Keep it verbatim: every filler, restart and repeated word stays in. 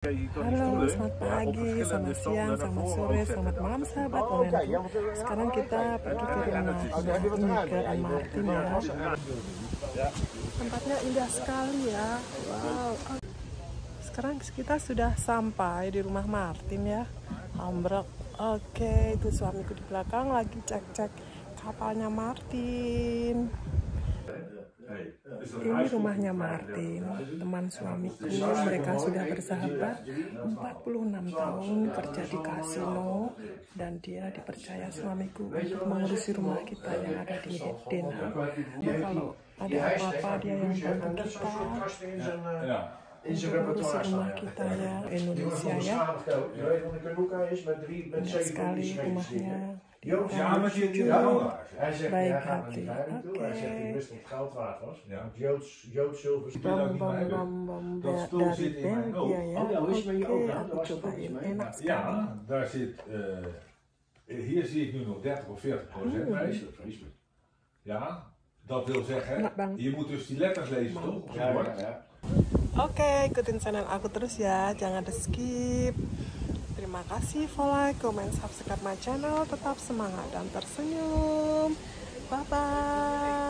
Halo, selamat pagi, selamat siang, selamat sore, selamat malam sahabat online. Sekarang kita pergi ke rumah Den Martin ya. Tempatnya indah sekali ya. Wow. Sekarang kita sudah sampai di rumah Martin ya. Hambrok. Oke, itu suamiku di belakang lagi cek-cek kapalnya Martin. Ini rumahnya Martin, teman suamiku. Mereka sudah bersahabat empat puluh enam tahun, kerja di kasino, dan dia dipercaya suamiku untuk mengurusi rumah kita yang ada di Den Haag. Kalau ada apa-apa dia yang bantu kita untuk mengurusi rumah kita ya, Indonesia ya. Banyak sekali rumahnya. Ja, maar die jongen, hij zegt hij gaat niet naar hem toe. Hij zegt hij wist niet goud waard was. Joods, Joods zilver zit daar niet bij hem. Dat spul zit in mijn oog. Oh ja, hoe is het met je oog? Ja, daar zit. Hier zie ik nu nog dertig of veertig procent prijselijk. Ja, dat wil zeggen, je moet dus die letters lezen toch? Oké, ikutin channel aku terus ya, jangan di skip. Terima kasih, follow, like, comment, subscribe my channel. Tetap semangat dan tersenyum. Bye bye.